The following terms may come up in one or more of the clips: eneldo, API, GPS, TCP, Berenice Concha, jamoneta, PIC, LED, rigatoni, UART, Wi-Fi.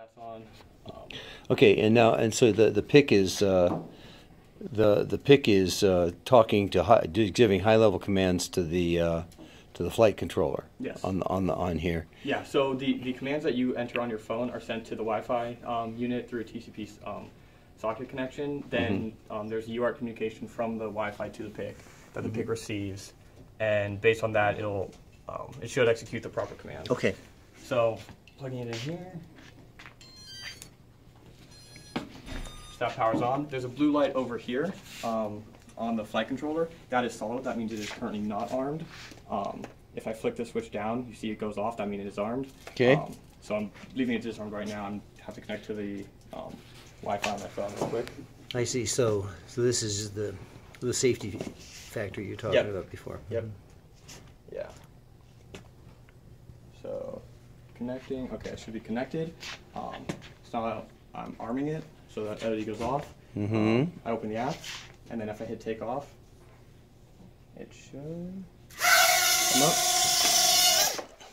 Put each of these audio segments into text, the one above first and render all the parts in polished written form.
that's on. Okay, and now so the PIC is the PIC is talking to giving high level commands to the flight controller. Yes. On here. Yeah. So the commands that you enter on your phone are sent to the Wi-Fi unit through a TCP socket connection. Then there's UART communication from the Wi-Fi to the PIC that the PIC receives, and based on that, it'll it should execute the proper command. Okay. So plugging it in here. That powers on. There's a blue light over here on the flight controller. That is solid. That means it is currently not armed. If I flick the switch down, you see it goes off. That means it is armed. Okay. So I'm leaving it disarmed right now. I have to connect to the Wi-Fi on my phone real quick. I see. So this is the safety factor you talked about before. Yep. Yeah. So connecting. Okay, it should be connected. It's not. I'm arming it. So that LED goes off. I open the app, and then if I hit take off, it should come up,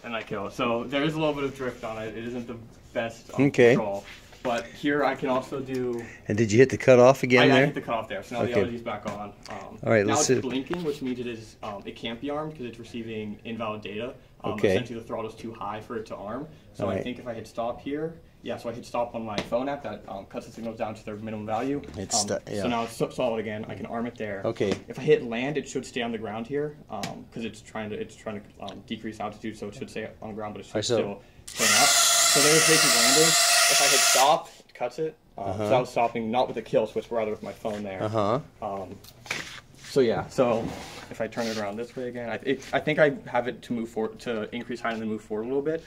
and I kill it. So there is a little bit of drift on it. It isn't the best control, but here I can also do. And did you hit the cutoff again there? I hit the cutoff there. So now the LED's back on. All right, now it's blinking, which means it is it can't be armed because it's receiving invalid data. Essentially, the throttle is too high for it to arm. So I think if I hit stop here. Yeah, so I hit stop on my phone app. That cuts the signals down to their minimum value. It's So now it's solid again. I can arm it there. Okay. If I hit land, it should stay on the ground here because it's trying to decrease altitude, so it should stay on the ground, but it should still turn up. So there's basic landing. If I hit stop, it cuts it. So I was stopping not with a kill switch, but rather with my phone there. So yeah. So if I turn it around this way again, I think I have it to move forward, to increase height and then move forward a little bit.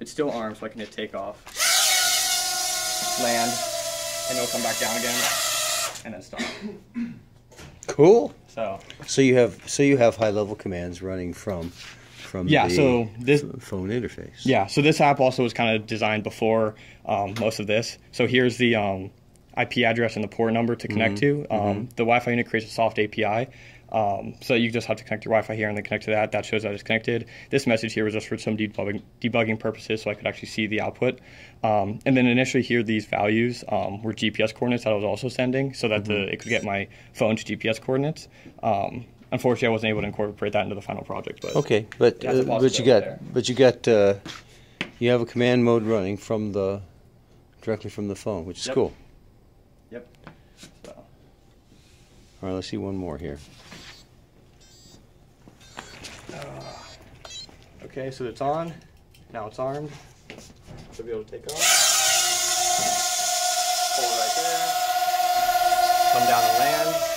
It's still armed, so I can hit take off, land, and it'll come back down again, and then stop. Cool. So you have high level commands running from the phone interface. Yeah. So this app also was kind of designed before most of this. So here's the IP address and the port number to connect to. The Wi-Fi unit creates a soft API. So you just have to connect your Wi-Fi here and then connect to that. That shows that it's connected. This message here was just for some debugging purposes, so I could actually see the output. And then initially here, these values were GPS coordinates that I was also sending, so that it could get my phone's GPS coordinates. Unfortunately, I wasn't able to incorporate that into the final project. But you have a command mode running from the directly from the phone, which is cool. Yep. So. All right, let's see one more here. Okay, so it's on. Now it's armed. So be able to take off. Hold right there. Come down and land.